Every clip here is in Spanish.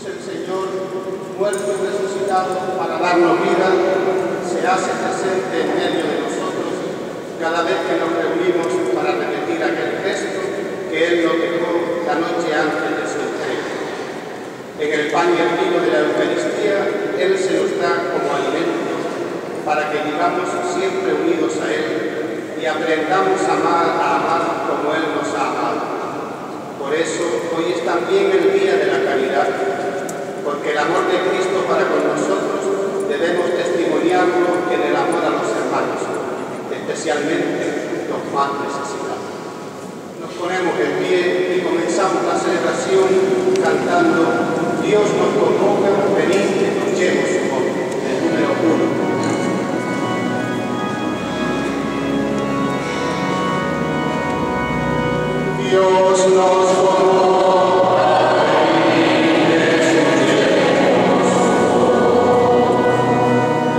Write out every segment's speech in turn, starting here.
Jesús el Señor, muerto y resucitado para darnos vida, se hace presente en medio de nosotros cada vez que nos reunimos para repetir aquel gesto que Él nos dejó la noche antes de su entrega. En el pan y el vino de la Eucaristía, Él se nos da como alimento para que vivamos siempre unidos a Él y aprendamos a amar como Él nos ha amado. Por eso, hoy es también el Día de la Caridad, porque el amor de Cristo para con nosotros debemos testimoniarlo en el amor a los hermanos, especialmente los más necesitados. Nos ponemos en pie y comenzamos la celebración cantando Dios nos convoca, venid y escuchemos su voz, el número 1. Dios nos convoca, venid, escuchemos su voz.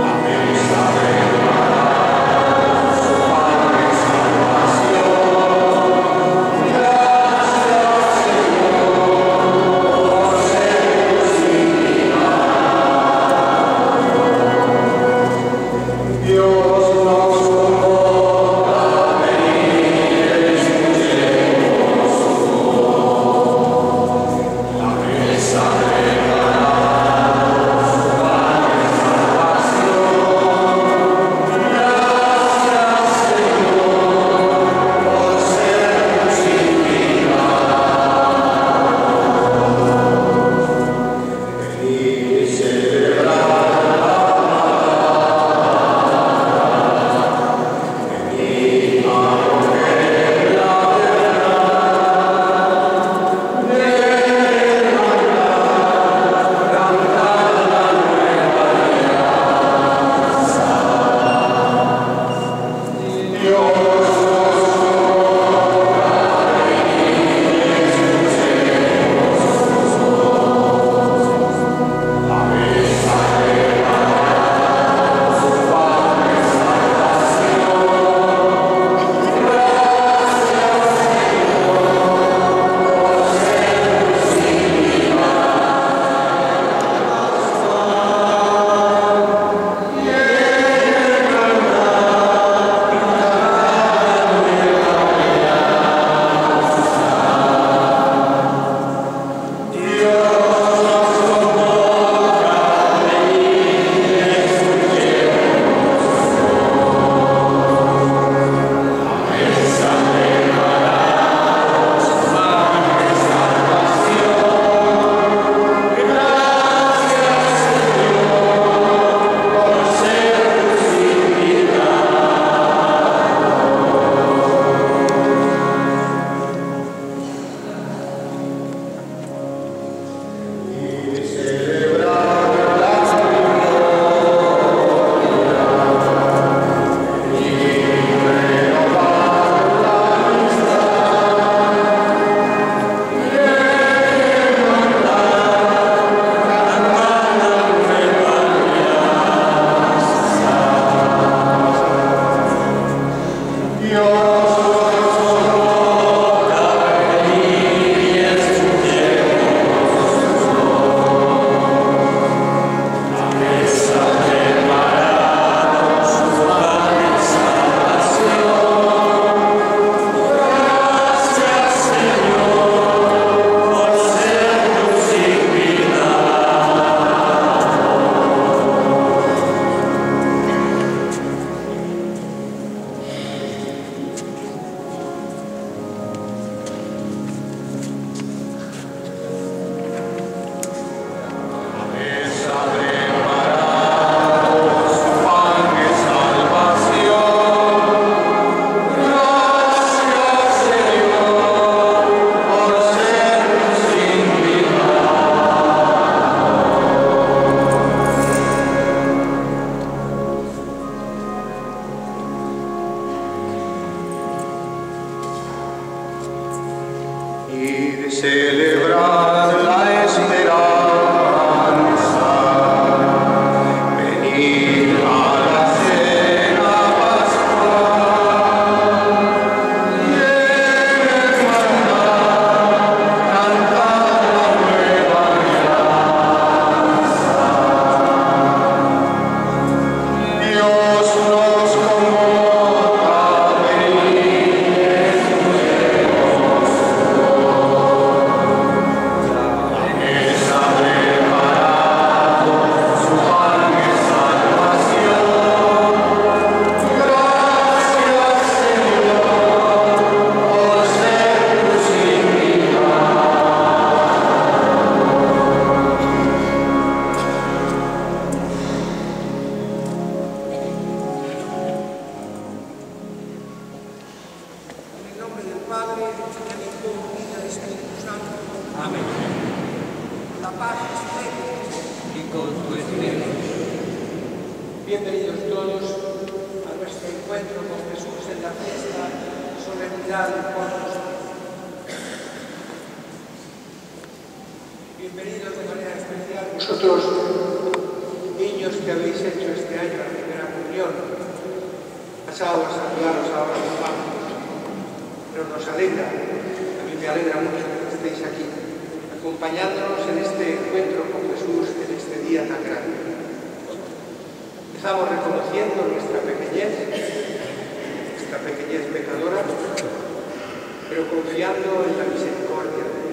La mesa preparada, su pan de salvación. Gracias, Señor. y con tu espíritu. Bienvenidos todos a nuestro encuentro con Jesús en la fiesta solemnidad de Corpus Christi. Bienvenidos de manera especial vosotros, niños que habéis hecho este año la primera comunión. Pasados a saludaros ahora los vamos, pero nos alegra, a mí me alegra mucho que estéis aquí, acompañándonos en este encuentro con Jesús en este día tan grande. Estamos reconociendo nuestra pequeñez pecadora, pero confiando en la misericordia de Dios.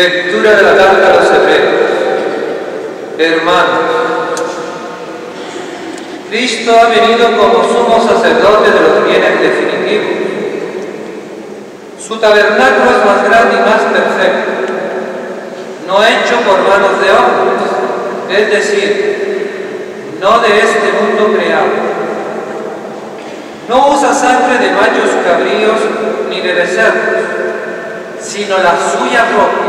Lectura de la carta a los Hebreos. Hermanos, Cristo ha venido como sumo sacerdote de los bienes definitivos. Su tabernáculo es más grande y más perfecto, no hecho por manos de hombres, es decir, no de este mundo creado. No usa sangre de machos cabríos ni de becerros, sino la suya propia.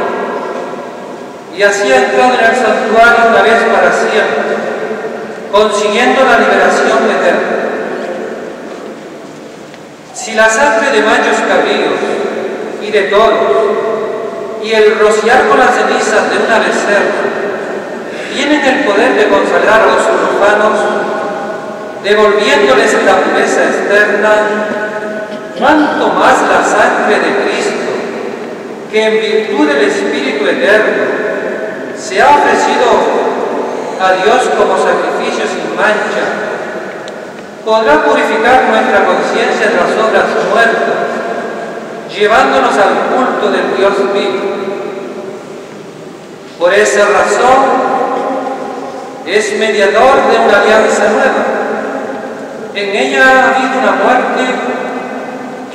Y así ha entrado en el santuario una vez para siempre, consiguiendo la liberación eterna. Si la sangre de machos cabríos y de toros y el rociar con las cenizas de una becerra tienen el poder de consagrar a los profanos, devolviéndoles la pureza externa, cuanto más la sangre de Cristo, que en virtud del Espíritu eterno se ha ofrecido a Dios como sacrificio sin mancha, podrá purificar nuestra conciencia de las obras muertas, llevándonos al culto del Dios vivo. Por esa razón es mediador de una alianza nueva. En ella ha habido una muerte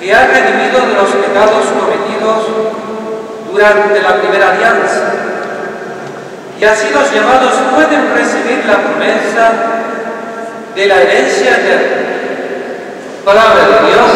que ha redimido de los pecados cometidos durante la primera alianza, y así los llamados pueden recibir la promesa de la herencia eterna. Palabra de Dios.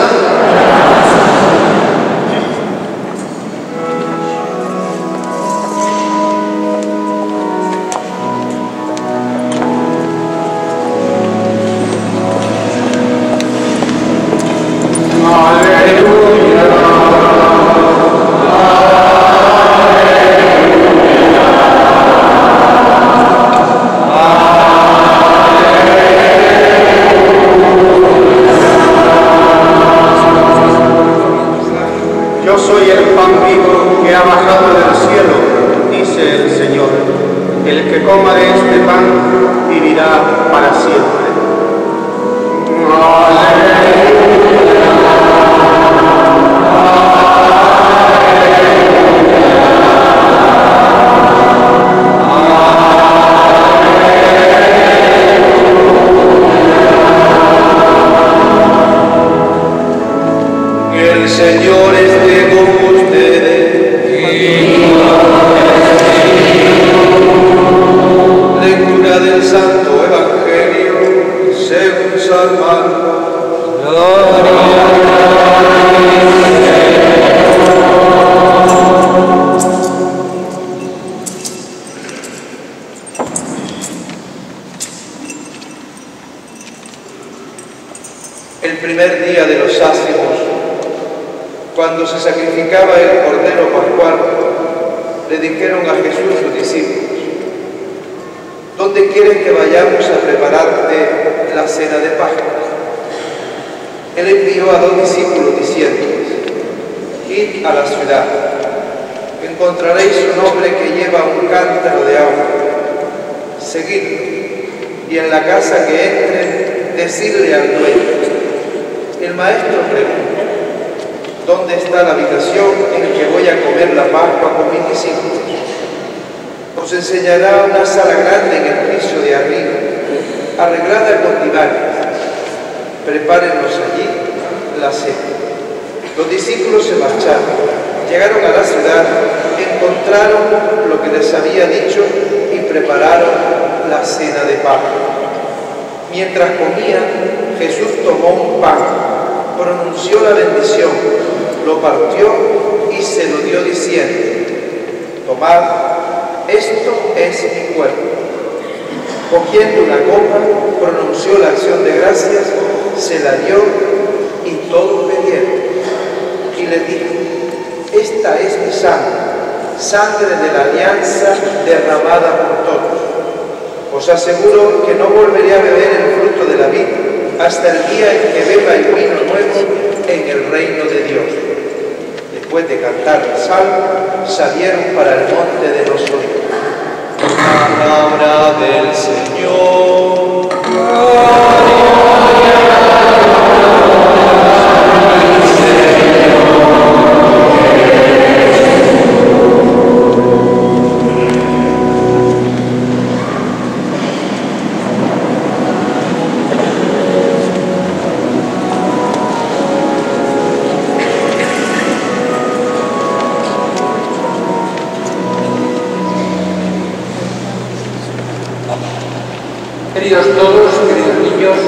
Queridos todos, queridos niños,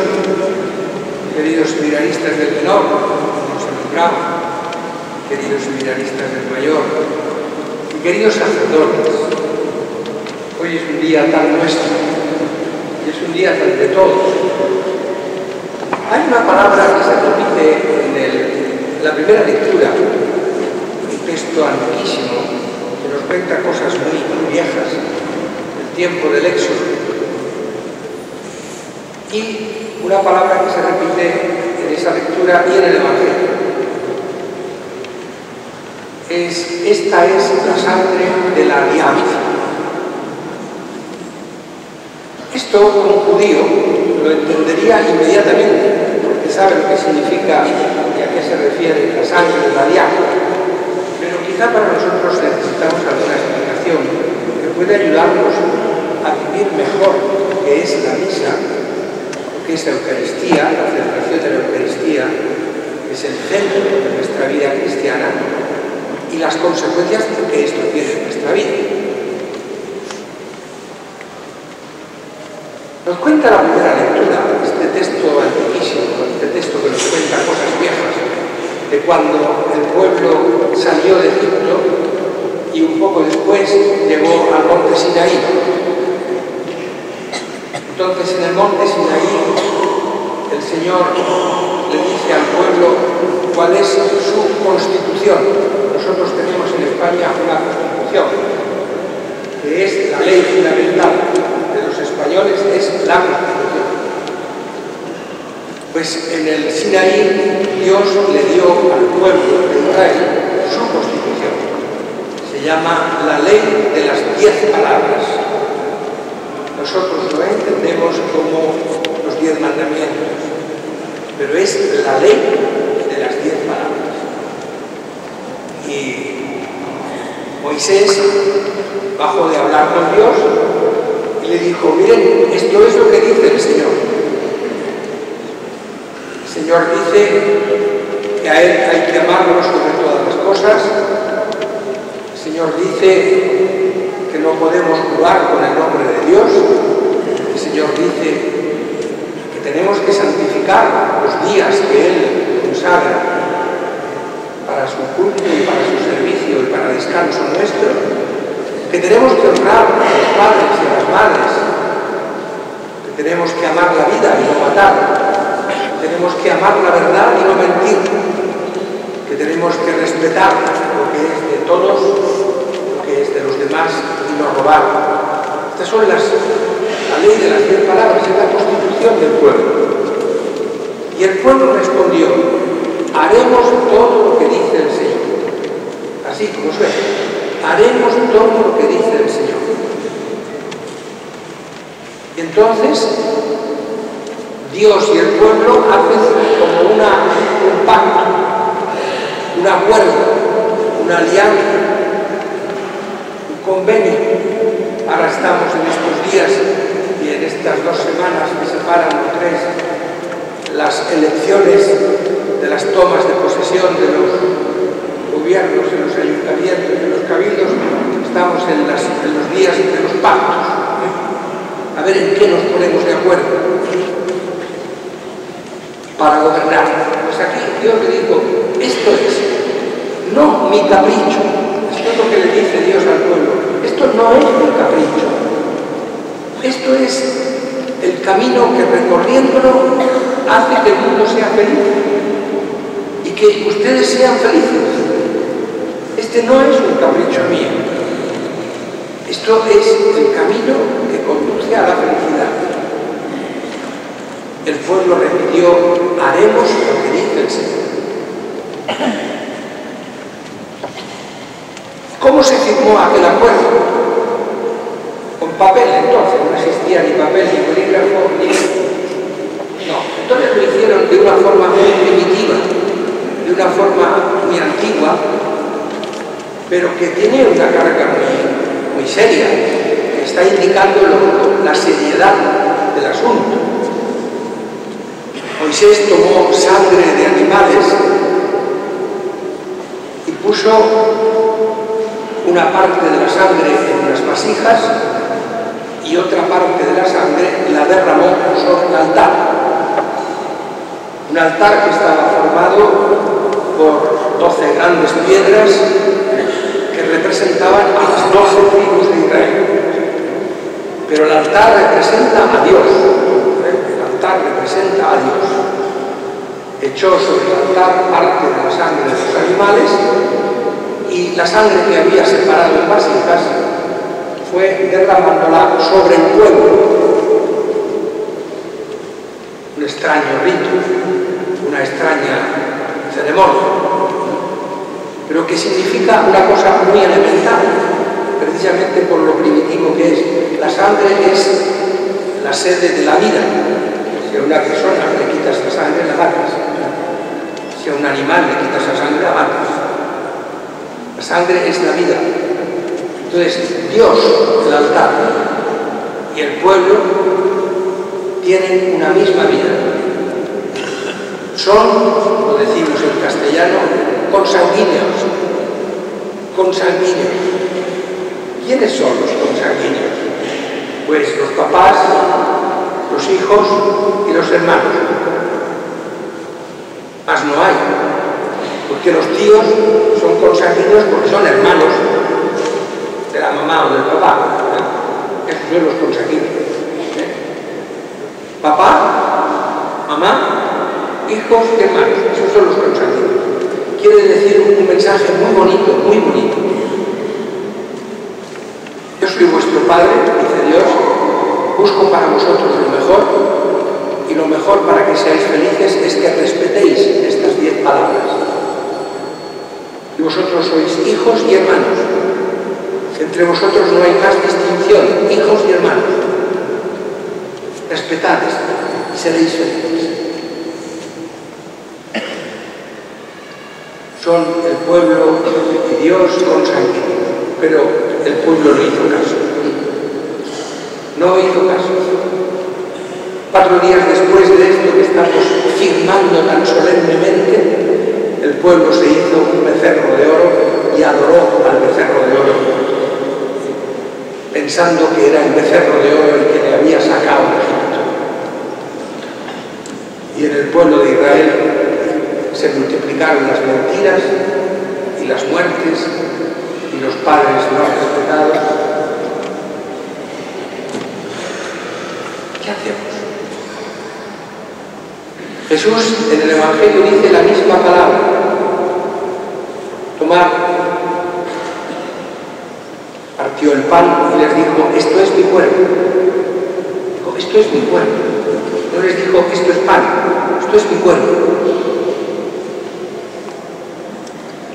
queridos seminaristas del menor, como se nombraba, queridos seminaristas del mayor, y queridos sacerdotes, hoy es un día tan nuestro, es un día tan de todos. Hay una palabra que se repite en la primera lectura, un texto antiquísimo que nos cuenta cosas muy viejas, el tiempo del Éxodo, y una palabra que se repite en esa lectura y en el Evangelio. Esta es la sangre de la alianza. Esto un judío lo entendería inmediatamente, porque sabe lo que significa y a qué se refiere la sangre de la alianza. Pero quizá para nosotros necesitamos alguna explicación que puede ayudarnos a vivir mejor lo que es la misa, que es la Eucaristía, la celebración de la Eucaristía, que es el centro de nuestra vida cristiana, y las consecuencias que esto tiene en nuestra vida. Nos cuenta la primera lectura, este texto antiquísimo, este texto que nos cuenta cosas viejas, de cuando el pueblo salió de Egipto y un poco después llegó al monte Sinaí. Entonces, en el monte Sinaí, el Señor le dice al pueblo cuál es su constitución. Nosotros tenemos en España una constitución, que es la ley fundamental de los españoles, es la constitución. Pues en el Sinaí, Dios le dio al pueblo de Israel su constitución. Se llama la ley de las 10 palabras. Nosotros lo entendemos como los 10 mandamientos, pero es la ley de las 10 palabras. Y Moisés bajó de hablar con Dios y le dijo: miren, esto es lo que dice el Señor. El Señor dice que a Él hay que amarlo sobre todas las cosas. El Señor dice que no podemos jugar con el nombre de Dios. El Señor dice que tenemos que santificar los días que Él consagra para su culto y para su servicio y para descanso nuestro, que tenemos que honrar a los padres y a las madres, que tenemos que amar la vida y no matar, que tenemos que amar la verdad y no mentir, que tenemos que respetar lo que es de todos, lo que es de los demás, no robar. Estas son la ley de las 10 palabras, es la constitución del pueblo. Y el pueblo respondió: haremos todo lo que dice el Señor. Así como suena, haremos todo lo que dice el Señor. Y entonces Dios y el pueblo hacen como un pacto, un acuerdo, una alianza, convenio. Ahora estamos en estos días y en estas 2 semanas que separan o 3 las elecciones de las tomas de posesión de los gobiernos, de los ayuntamientos, de los cabildos. Estamos en los días de los pactos. A ver en qué nos ponemos de acuerdo para gobernar. Pues aquí Dios le dijo: esto es, no mi capricho. Esto es lo que le dice Dios al pueblo. Esto no es un capricho. Esto es el camino que recorriéndolo hace que el mundo sea feliz y que ustedes sean felices. Este no es un capricho mío. Esto es el camino que conduce a la felicidad. El pueblo repitió: haremos lo que dice el Señor. ¿Cómo se firmó aquel acuerdo? Con papel, entonces no existía ni papel, ni bolígrafo, ni... No, entonces lo hicieron de una forma muy primitiva, de una forma muy antigua, pero que tiene una carga muy seria, que está indicando la seriedad del asunto. Moisés tomó sangre de animales y puso una parte de la sangre en unas vasijas y otra parte de la sangre la derramó sobre un altar. Un altar que estaba formado por 12 grandes piedras que representaban a las 12 tribus de Israel. Pero el altar representa a Dios. El altar representa a Dios. Echó sobre el altar parte de la sangre de los animales, y la sangre que había separado en vasijas fue derramándola sobre el pueblo. Un extraño rito, una extraña ceremonia, pero que significa una cosa muy elemental, precisamente por lo primitivo que es. La sangre es la sede de la vida. Si a una persona le quitas la sangre, la matas. Si a un animal le quitas la sangre, la matas. La sangre es la vida. Entonces, Dios, el altar y el pueblo tienen una misma vida. Son, lo decimos en castellano, consanguíneos. Consanguíneos. ¿Quiénes son los consanguíneos? Pues los papás, los hijos y los hermanos. Más no hay. Porque los tíos son consanguíneos porque son hermanos de la mamá o del papá, ¿eh? Esos son los consanguíneos, ¿eh? Papá, mamá, hijos y hermanos, esos son los consanguíneos. Quiere decir un mensaje muy bonito, muy bonito. Yo soy vuestro padre, dice Dios, busco para vosotros lo mejor, y lo mejor para que seáis felices es que respetéis estas 10 palabras. Y vosotros sois hijos y hermanos. Entre vosotros no hay más distinción, hijos y hermanos. Respetad y seréis felices. Son el pueblo y Dios consanguíneos. Pero el pueblo no hizo caso. No hizo caso. 4 días después de esto que estamos firmando tan solemnemente, el pueblo se hizo un becerro de oro y adoró al becerro de oro, pensando que era el becerro de oro el que le había sacado de Egipto. Y en el pueblo de Israel se multiplicaron las mentiras y las muertes y los padres no respetados. ¿Qué hacemos? Jesús en el Evangelio dice la misma palabra. Tomad, partió el pan y les dijo, esto es mi cuerpo. Dijo, esto es mi cuerpo. No les dijo, esto es pan, esto es mi cuerpo.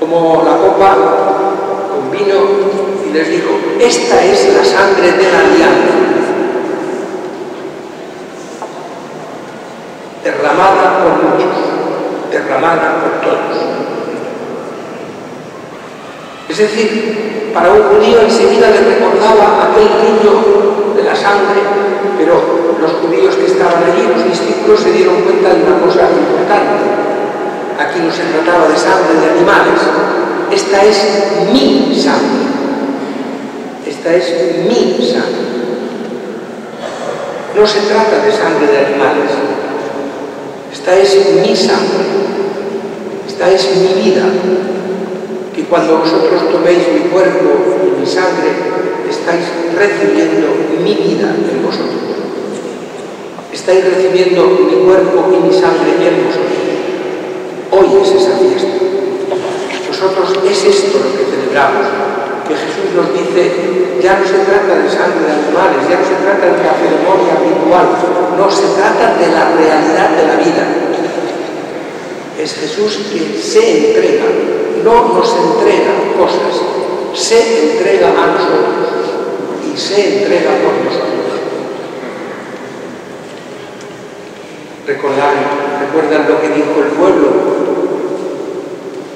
Tomó la copa con vino y les dijo, esta es la sangre de la alianza, derramada por muchos, derramada por todos. Es decir, para un judío enseguida le recordaba aquel rito de la sangre, pero los judíos que estaban allí, los discípulos, se dieron cuenta de una cosa importante. Aquí no se trataba de sangre de animales. Esta es mi sangre. Esta es mi sangre. No se trata de sangre de animales. Esta es mi sangre. Esta es mi vida. Y cuando vosotros toméis mi cuerpo y mi sangre, estáis recibiendo mi vida en vosotros. Estáis recibiendo mi cuerpo y mi sangre en vosotros. Hoy es esa fiesta. Nosotros es esto lo que celebramos. Que Jesús nos dice, ya no se trata de sangre de animales, ya no se trata de la ceremonia ritual, no, se trata de la realidad de la vida. Es Jesús quien se entrega. No nos entrega cosas, se entrega a nosotros y se entrega por nosotros. ¿Recuerdan lo que dijo el pueblo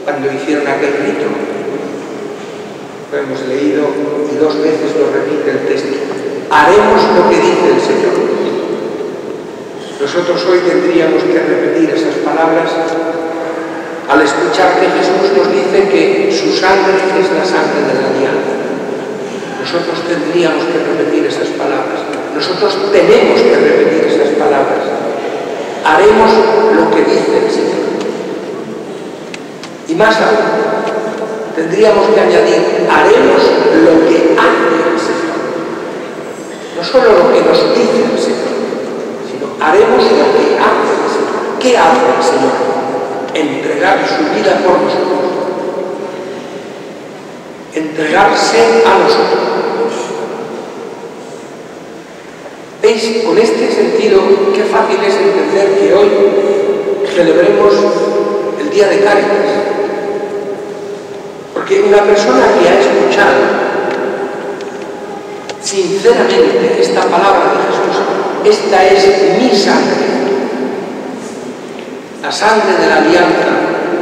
cuando hicieron aquel rito? Lo hemos leído y 2 veces lo repite el texto. Haremos lo que dice el Señor. Nosotros hoy tendríamos que repetir esas palabras al escuchar que Jesús nos dice que su sangre es la sangre de la alianza. Nosotros tendríamos que repetir esas palabras. Nosotros tenemos que repetir esas palabras. Haremos lo que dice el Señor. Y más aún, tendríamos que añadir, haremos lo que hace el Señor. No solo lo que nos dice el Señor, sino haremos lo que hace el Señor. ¿Qué hace el Señor? Entregar su vida por nosotros. Entregarse a nosotros. ¿Veis? Con este sentido, qué fácil es entender que hoy celebremos el Día de Cáritas. Porque una persona que ha escuchado sinceramente esta palabra de Jesús, esta es mi sangre, la sangre de la alianza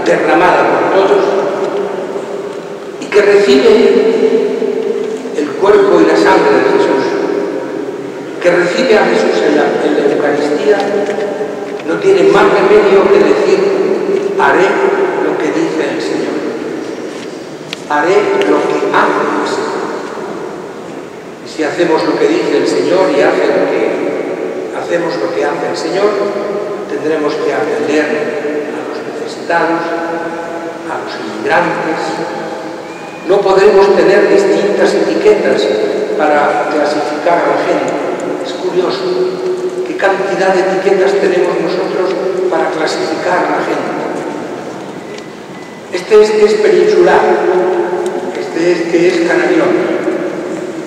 derramada por todos, y que recibe el cuerpo y la sangre de Jesús, que recibe a Jesús en la Eucaristía, no tiene más remedio que decir, haré lo que dice el Señor. Haré lo que hace el Señor. Si hacemos lo que dice el Señor y hacemos lo que hace el Señor, tendremos que atender a los necesitados, a los inmigrantes. No podremos tener distintas etiquetas para clasificar a la gente. Es curioso qué cantidad de etiquetas tenemos nosotros para clasificar a la gente. Este es peninsular, este es que es canarión,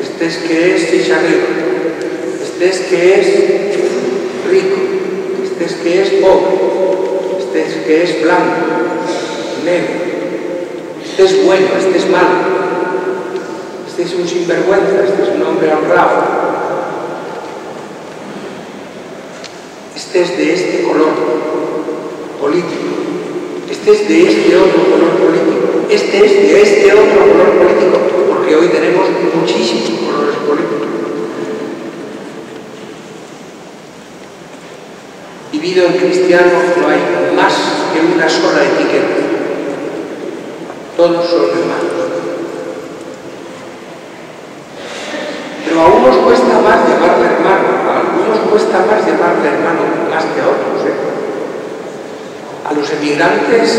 este es que es chicharrero, este es que es rico, este es que es pobre, este es que es blanco, negro, este es bueno, este es malo, este es un sinvergüenza, este es un hombre honrado, este es de este color político, este es de este otro color político, este es de este otro color político, porque hoy tenemos muchísimos colores políticos. Vivido en cristiano no hay más que una sola etiqueta. Todos son hermanos. Pero a unos cuesta más llamarle hermano, a algunos cuesta más llamarle hermano más que a otros, A los emigrantes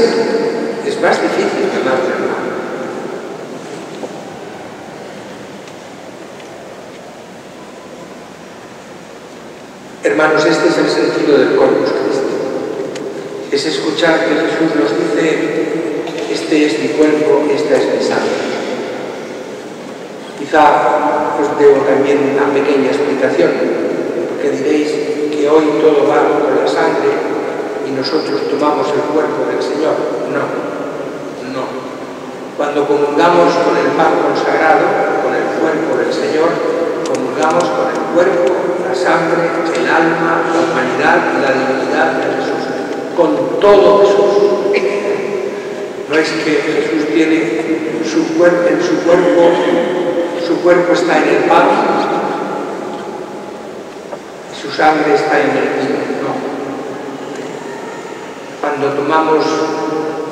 es más difícil que más hermano. Hermanos, este es el sentido del Corpus Christi. Es escuchar que Jesús nos dice, este es mi cuerpo, esta es mi sangre. Quizá os debo también una pequeña explicación, porque diréis que hoy todo va con la sangre y nosotros tomamos el cuerpo del Señor. No, no. Cuando comulgamos con el pan consagrado, con el cuerpo del Señor, comulgamos con el cuerpo, la sangre, el alma, la humanidad y la divinidad de Jesús. Con todo Jesús. No es que Jesús tiene su cuerpo, en su cuerpo está en el pan, y su sangre está en el vino. Cuando tomamos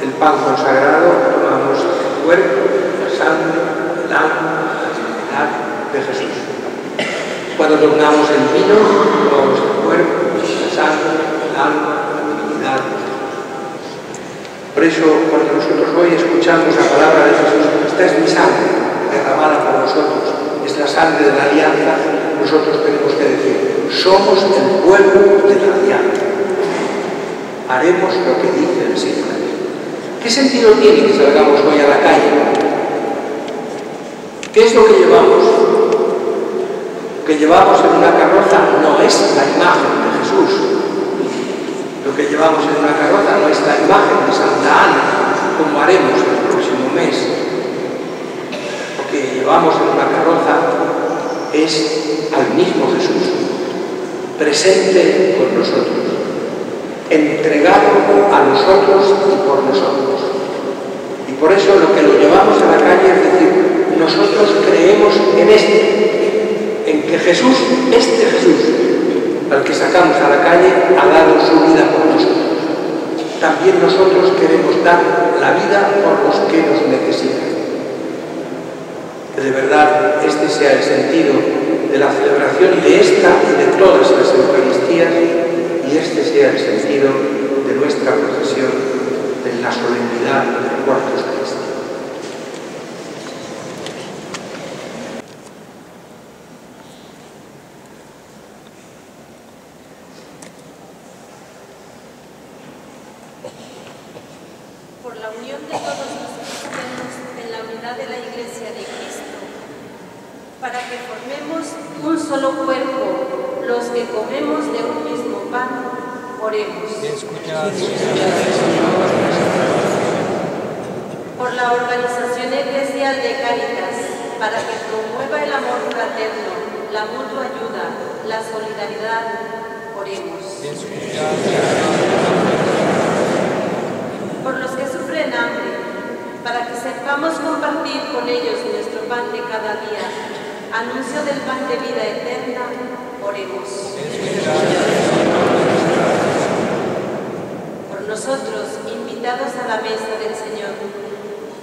el pan consagrado, tomamos el cuerpo, la sangre, el alma, la divinidad de Jesús. Cuando tomamos el vino, tomamos el cuerpo, la sangre, el alma, la divinidad de Jesús. Por eso, cuando nosotros hoy escuchamos la palabra de Jesús, esta es mi sangre derramada por nosotros, es la sangre de la alianza, nosotros tenemos que decir, somos el pueblo de la alianza. Haremos lo que dice el Señor. ¿Qué sentido tiene que salgamos hoy a la calle? ¿Qué es lo que llevamos? Lo que llevamos en una carroza no es la imagen de Jesús. Lo que llevamos en una carroza no es la imagen de Santa Ana, como haremos el próximo mes. Lo que llevamos en una carroza es al mismo Jesús, presente con nosotros. Entregado a nosotros y por nosotros. Y por eso lo que lo llevamos a la calle es decir, nosotros creemos en que Jesús, al que sacamos a la calle, ha dado su vida por nosotros. También nosotros queremos dar la vida por los que nos necesitan. El que de verdad este sea el sentido de la celebración y de esta y de todas las Eucaristías, y este sea el sentido de nuestra profesión, de la solemnidad del Corpus Christi. Por la unión de todos los cristianos en la unidad de la Iglesia de Cristo, para que formemos un solo cuerpo, los que comemos de un mismo pan, oremos. Por la organización eclesial de Cáritas, para que promueva el amor fraterno, la mutua ayuda, la solidaridad, oremos. Por los que sufren hambre, para que sepamos compartir con ellos nuestro pan de cada día, anuncio del pan de vida eterna, oremos. Por nosotros, invitados a la mesa del Señor,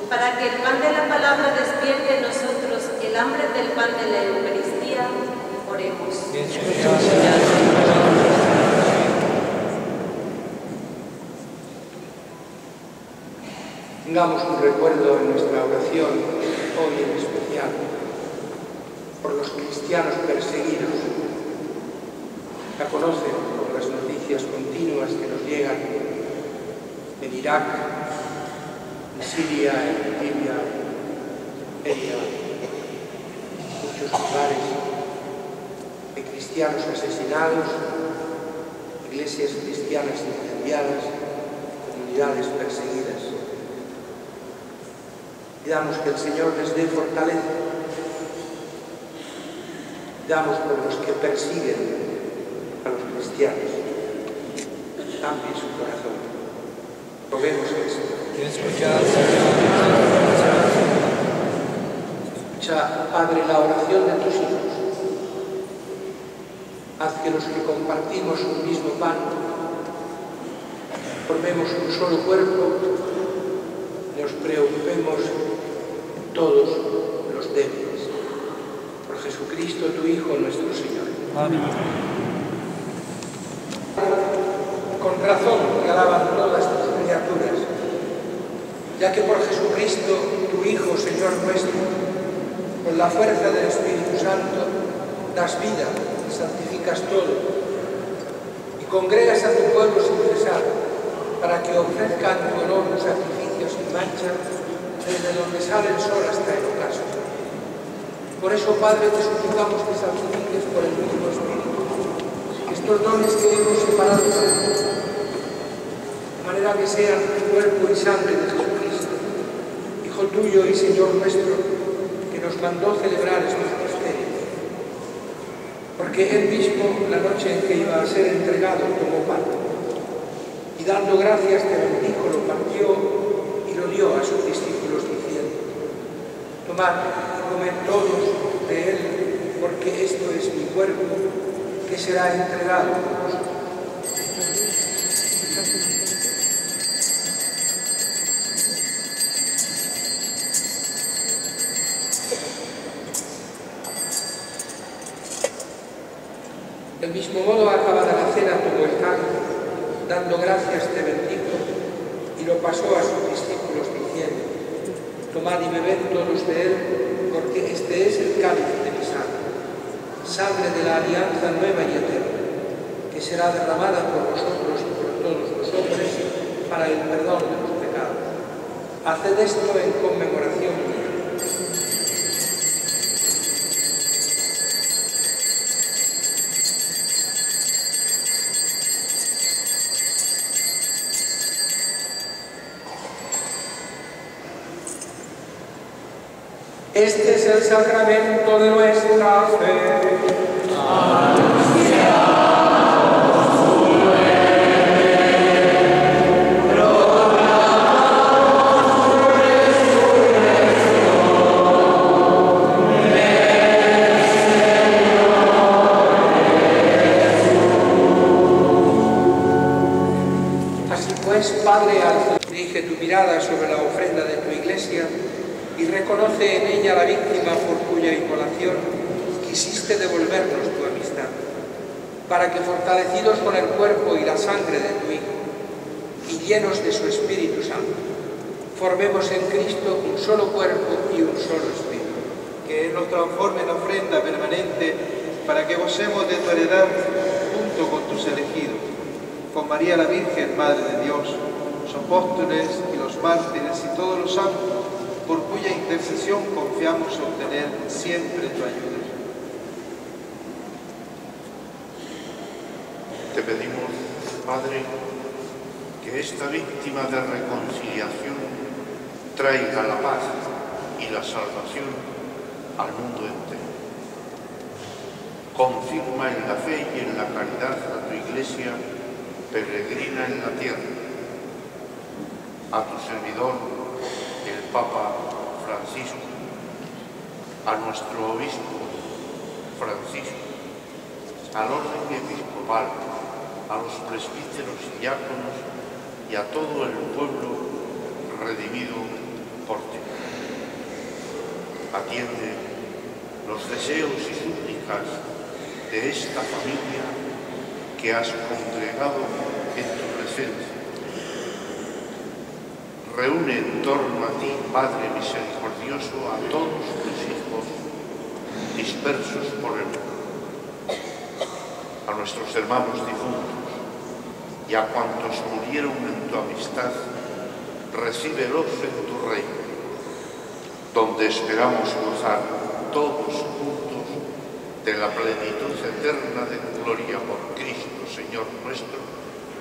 para que el pan de la palabra despierte en nosotros el hambre del pan de la Eucaristía, oremos. Tengamos un recuerdo en nuestra oración, hoy en especial, por los cristianos perseguidos. La conocen por las noticias continuas que nos llegan en Irak, en Siria, en Libia, en muchos lugares, de cristianos asesinados, iglesias cristianas incendiadas, comunidades perseguidas. Pidamos que el Señor les dé fortaleza. Pidamos por los que persiguen a los cristianos. Cambie su corazón. Roguemos al Señor. Escucha, Padre, la oración de tus hijos. Haz que los que compartimos un mismo pan formemos un solo cuerpo. Nos preocupemos todos los débiles. Por Jesucristo, tu Hijo, nuestro Señor. Amén. Con razón te alaban todas tus criaturas, ya que por Jesucristo, tu Hijo, Señor nuestro, con la fuerza del Espíritu Santo, das vida y santificas todo, y congregas a tu pueblo sin cesar, para que ofrezcan tu honor un sacrificio sin mancha, desde donde sale el sol hasta el ocaso. Por eso, Padre, te suplicamos que santifiques por el mismo Espíritu estos dones que hemos separado de ti, de manera que sean el cuerpo y sangre de Jesucristo, Hijo tuyo y Señor nuestro, que nos mandó celebrar estos misterios. Porque Él mismo, la noche en que iba a ser entregado, tomó pan, y dando gracias te bendijo, lo partió, lo dio a sus discípulos diciendo: tomad y comed todos de él, porque esto es mi cuerpo, que será entregado por vosotros. Del mismo modo, acabada la cena, tomó el cáliz, dando gracias te bendijo, y lo pasó a sus discípulos diciendo: tomad y bebed todos de él, porque este es el cáliz de mi sangre, sangre de la alianza nueva y eterna, que será derramada por vosotros y por todos los hombres para el perdón de los pecados. Haced esto en conmemoración mía. Este es el sacramento de nuestra fe. Así pues, Padre, dirige tu mirada sobre la ofrenda de tu Iglesia y reconoce en ella la víctima por cuya inmolación quisiste devolvernos tu amistad, para que fortalecidos con el cuerpo y la sangre de tu Hijo y llenos de su Espíritu Santo, formemos en Cristo un solo cuerpo y un solo Espíritu. Que Él nos transforme en ofrenda permanente para que gocemos de tu heredad junto con tus elegidos, con María la Virgen, Madre de Dios, los apóstoles y los mártires y todos los santos, por cuya intercesión confiamos obtener siempre tu ayuda. Te pedimos, Padre, que esta víctima de reconciliación traiga la paz y la salvación al mundo entero. Confirma en la fe y en la caridad a tu Iglesia, peregrina en la tierra, a tu servidor, el Papa Francisco, a nuestro obispo Francisco, al orden episcopal, a los presbíteros y diáconos y a todo el pueblo redimido por ti. Atiende los deseos y súplicas de esta familia que has congregado en tu presencia. Reúne en torno a ti, Padre misericordioso, a todos tus hijos dispersos por el mundo, a nuestros hermanos difuntos y a cuantos murieron en tu amistad, recíbelos en tu reino, donde esperamos gozar todos juntos de la plenitud eterna de tu gloria por Cristo, Señor nuestro,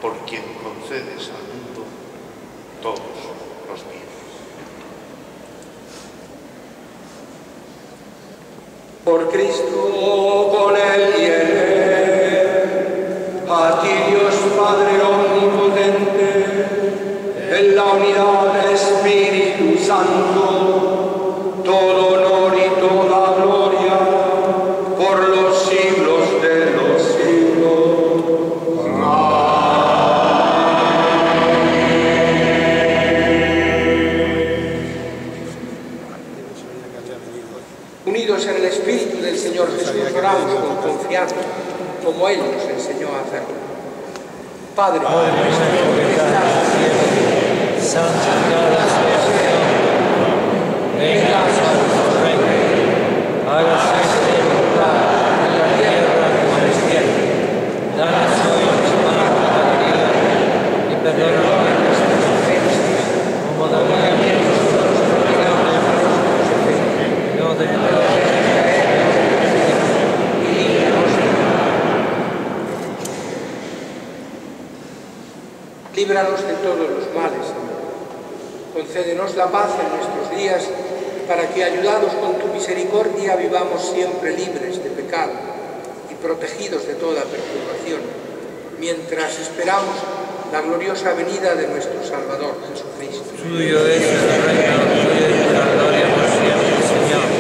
por quien concedes al mundo todos. Por Cristo, con Él y en Él, a ti Dios Padre omnipotente, en la unidad del Espíritu Santo, todo honor y toda gloria, por los siglos de los siglos. Amén. Unidos en el Espíritu del Señor Jesús, oramos con confianza, como Él nos enseñó a hacerlo. Padre nuestro que estás en el cielo, santificado sea tu nombre, venga a nosotros el reino, hágase tu voluntad en la tierra como en el cielo. Danos hoy nuestro pan de cada día y perdónanos nuestras ofensas, como también nosotros perdonamos a nuestros ofensores. No tenemos líbranos de todos los males, Señor. Concédenos la paz en nuestros días, para que, ayudados con tu misericordia, vivamos siempre libres de pecado y protegidos de toda perturbación, mientras esperamos la gloriosa venida de nuestro Salvador, Jesucristo. Suyo es el reino, suyo es la gloria por siempre, Señor.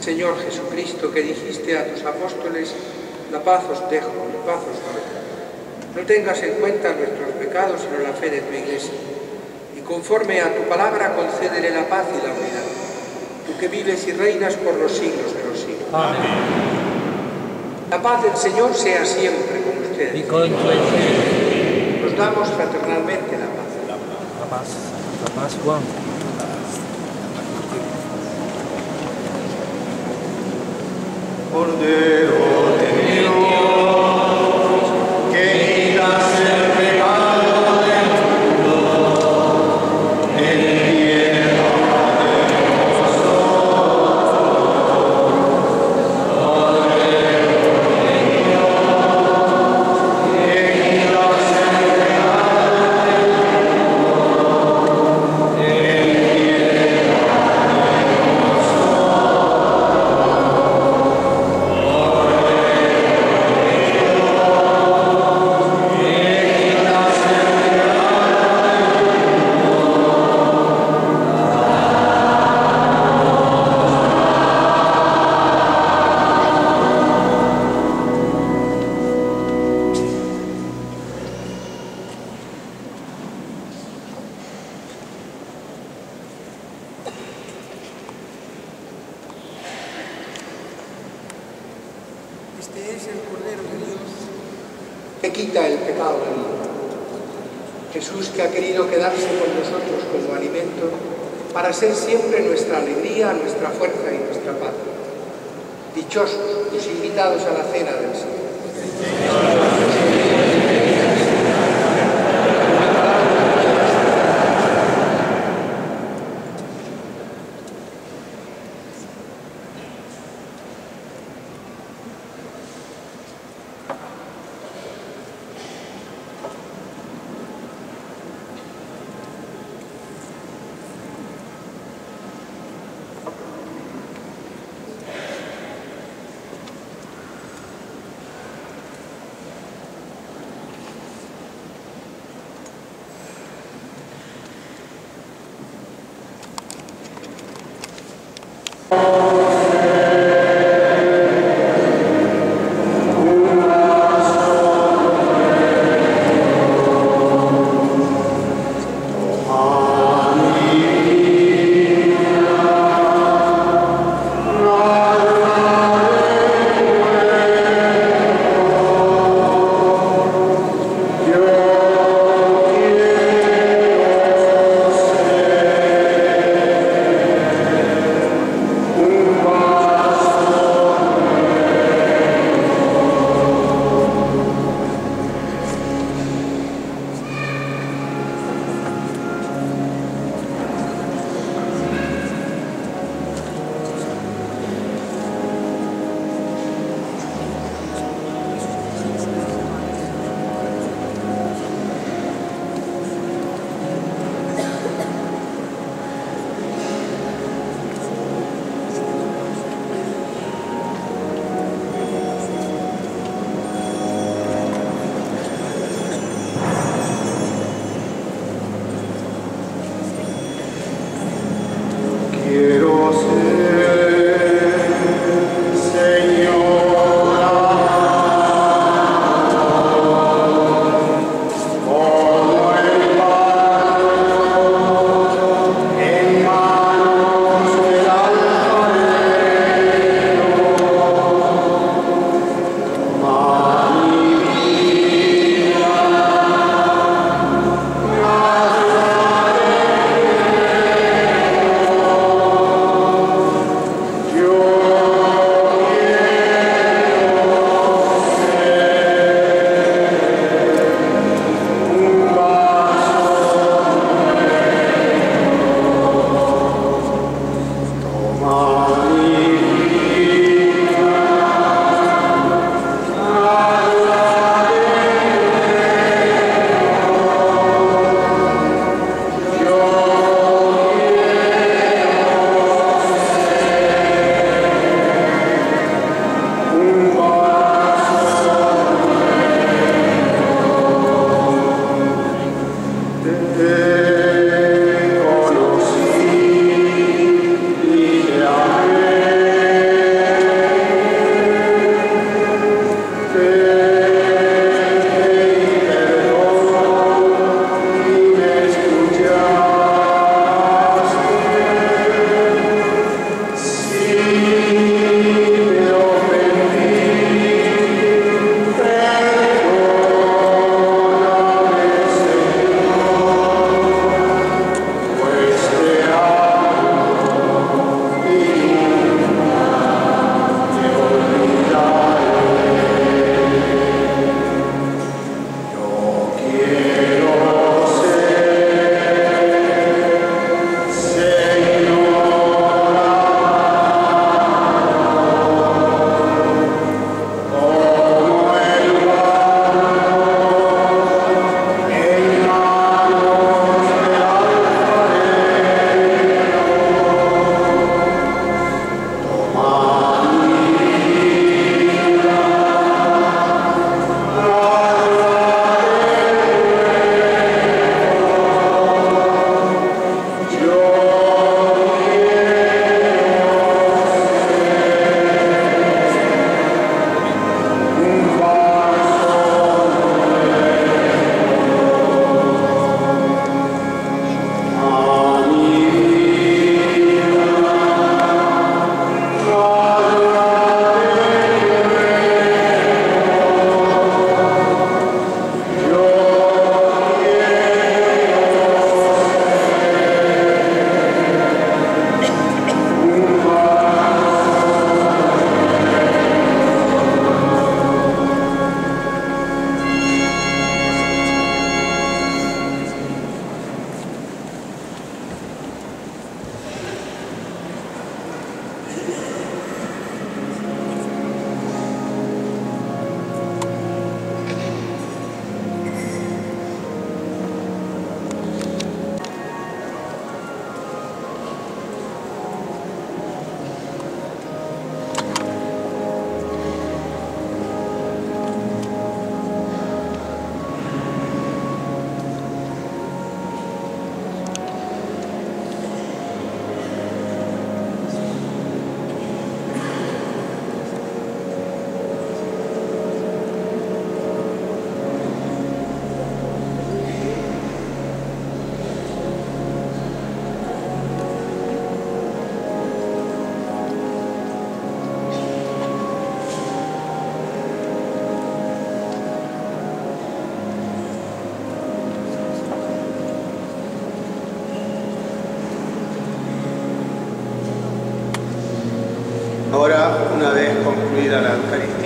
Señor Jesucristo, que dijiste a tus apóstoles, la paz os dejo, la paz os doy. No tengas en cuenta nuestros pecados, sino la fe de tu Iglesia. Y conforme a tu palabra, concédele la paz y la unidad. Tú que vives y reinas por los siglos de los siglos. Amén. La paz del Señor sea siempre con ustedes. Y con tu Espíritu. Nos damos fraternalmente la paz. La paz. La paz, Juan. Cordero de Dios, que el pecado del mundo, el cielo de nosotros, Cordero de Dios, que quitas el pecado del mundo, el cielo de nosotros, Este es el Cordero de Dios, que quita el pecado del mundo. Jesús, que ha querido quedarse con nosotros como alimento, para ser siempre nuestra alegría, nuestra fuerza y nuestra paz. Dichosos los invitados a la cena del Señor.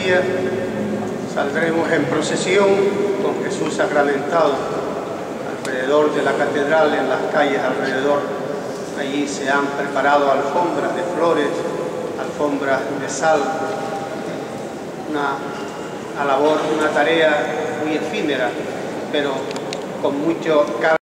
Eucaristía, saldremos en procesión con Jesús sacramentado alrededor de la catedral, en las calles alrededor. Allí se han preparado alfombras de flores, alfombras de sal, una tarea muy efímera, pero con mucho cariño.